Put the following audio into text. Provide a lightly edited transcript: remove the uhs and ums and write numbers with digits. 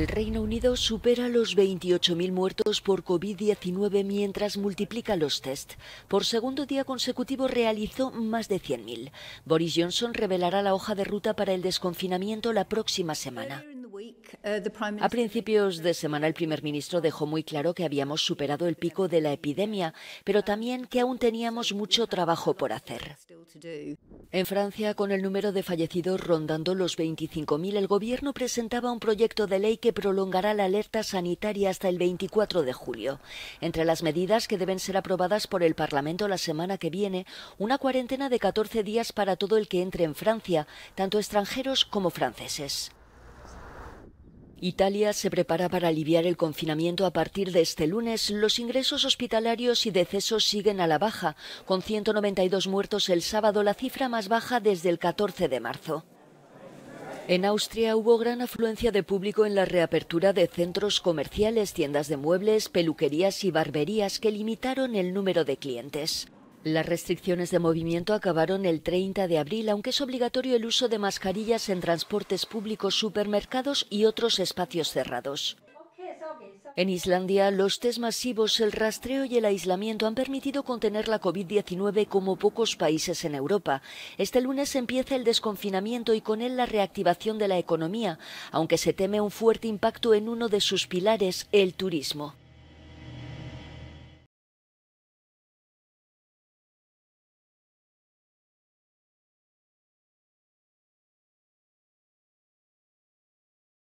El Reino Unido supera los 28.000 muertos por COVID-19 mientras multiplica los test. Por segundo día consecutivo realizó más de 100.000. Boris Johnson revelará la hoja de ruta para el desconfinamiento la próxima semana. A principios de semana el primer ministro dejó muy claro que habíamos superado el pico de la epidemia, pero también que aún teníamos mucho trabajo por hacer. En Francia, con el número de fallecidos rondando los 25.000, el gobierno presentaba un proyecto de ley que prolongará la alerta sanitaria hasta el 24 de julio. Entre las medidas que deben ser aprobadas por el Parlamento la semana que viene, una cuarentena de 14 días para todo el que entre en Francia, tanto extranjeros como franceses. Italia se prepara para aliviar el confinamiento a partir de este lunes. Los ingresos hospitalarios y decesos siguen a la baja, con 192 muertos el sábado, la cifra más baja desde el 14 de marzo. En Austria hubo gran afluencia de público en la reapertura de centros comerciales, tiendas de muebles, peluquerías y barberías que limitaron el número de clientes. Las restricciones de movimiento acabaron el 30 de abril, aunque es obligatorio el uso de mascarillas en transportes públicos, supermercados y otros espacios cerrados. En Islandia, los test masivos, el rastreo y el aislamiento han permitido contener la COVID-19 como pocos países en Europa. Este lunes empieza el desconfinamiento y con él la reactivación de la economía, aunque se teme un fuerte impacto en uno de sus pilares, el turismo.